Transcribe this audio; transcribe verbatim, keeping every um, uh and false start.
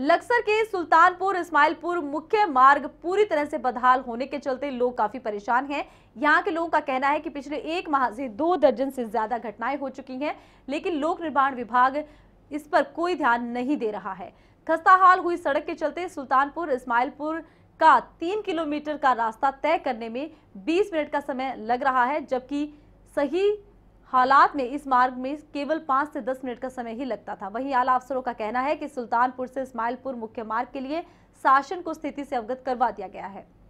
लक्सर के सुल्तानपुर इस्माइलपुर मुख्य मार्ग पूरी तरह से बदहाल होने के चलते लोग काफी परेशान हैं। यहाँ के लोगों का कहना है कि पिछले एक माह से दो दर्जन से ज्यादा घटनाएं हो चुकी हैं, लेकिन लोक निर्माण विभाग इस पर कोई ध्यान नहीं दे रहा है। खस्ताहाल हुई सड़क के चलते सुल्तानपुर इस्माइलपुर का तीन किलोमीटर का रास्ता तय करने में बीस मिनट का समय लग रहा है, जबकि सही हालात में इस मार्ग में केवल पाँच से दस मिनट का समय ही लगता था। वहीं आला अफसरों का कहना है कि सुल्तानपुर से इस्माइलपुर मुख्य मार्ग के लिए शासन को स्थिति से अवगत करवा दिया गया है।